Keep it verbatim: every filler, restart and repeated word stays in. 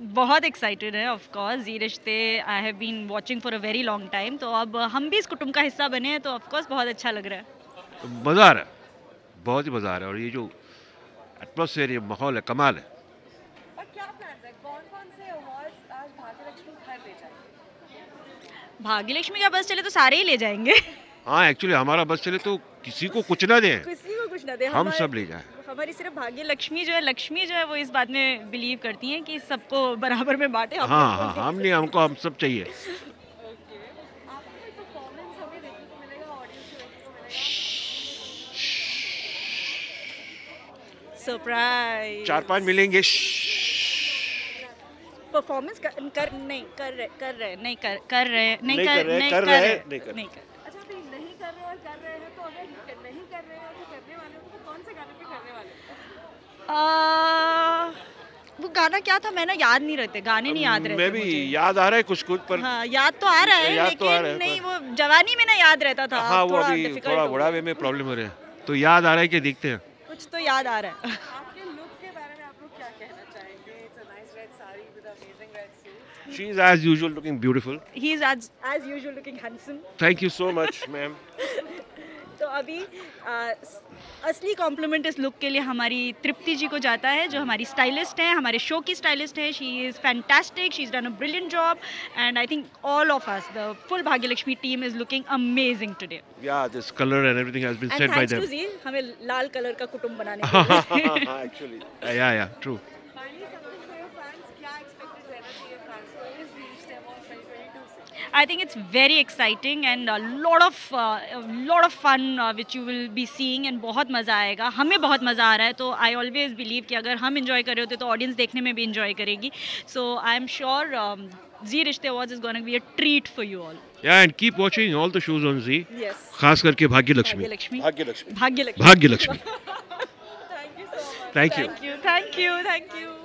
बहुत एक्साइटेड है of course. Zee Rishtey I have been watching for a very long time, तो अब हम भी इस कुटुंब का हिस्सा बने हैं तो ऑफ कोर्स बहुत अच्छा लग रहा है। तो मज़ा आ रहा है, बहुत ही मज़ा आ रहा है। और ये जो एटमॉस्फेयर है, माहौल है, कमाल है। और क्या प्लान्स है, कौन कौन से अवार्ड्स आज भाग्य लक्ष्मी घर ले जाएंगे? भाग्य लक्ष्मी का बस चले तो सारे ही ले जाएंगे। हाँ, एक्चुअली हमारा बस चले तो किसी को कुछ ना दें, किसी को कुछ ना दें, हम सब ले जाएँ। हमारी सिर्फ भाग्य लक्ष्मी जो है लक्ष्मी जो है वो इस बात में बिलीव करती हैं कि सबको बराबर में बांटे। हाँ हाँ, हम नहीं, हमको हम सब चाहिए। सरप्राइज चार पांच मिलेंगे। परफॉर्मेंस कर नहीं कर रहे कर रहे नहीं कर कर रहे नहीं कर नहीं कर नहीं कर कर रहे हैं तो अगर नहीं कर रहे हैं तो करने वाले तो कौन से गाने पे करने वाले? वो गाना क्या था, मैं ना याद नहीं रहते, गाने नहीं याद रहते। मैं भी याद आ रहा है कुछ कुछ पर। हाँ, याद तो आ रहा है लेकिन नहीं, वो जवानी में ना याद रहता था। हाँ, वो अभी थोड़ा बुढ़ापे में प्रॉब्लम हो रहा है तो याद आ रहा है कि देखते हैं कुछ तो याद आ रहा है। आपके लुक के बारे में आप लोग क्या कहना चाहेंगे? It's a nice red sari with amazing red suit. She is as usual looking beautiful. He is as as usual looking handsome. Thank you so much ma'am. तो अभी आ, असली कॉम्प्लीमेंट इस लुक के लिए हमारी तृप्ति जी को जाता है जो हमारी स्टाइलिस्ट है, हमारे शो की स्टाइलिस्ट है। She is fantastic, she is done a brilliant job and I think all of us the full Bhagyalakshmi team is looking amazing today. Yeah this colour and everything has been set by them. हमें लाल colour का कुटुंब बनाने के लिए actually yeah yeah true. I think it's very exciting and a lot of uh, a lot of fun uh, which you will be seeing and बहुत मज़ा आएगा। हमें बहुत मज़ा आ रहा है तो I always believe कि अगर हम enjoy कर रहे होते तो audience देखने में भी enjoy करेगी। So I am sure um, Zee Rishtey Awards is going to be a treat for you all. Yeah, and keep watching all the shows on Zee. Yes. खास करके भाग्य लक्ष्मी। भाग्य लक्ष्मी। भाग्य लक्ष्मी। भाग्य Lakshmi. Thank you so much. Thank you. Thank you. Thank you. Thank you.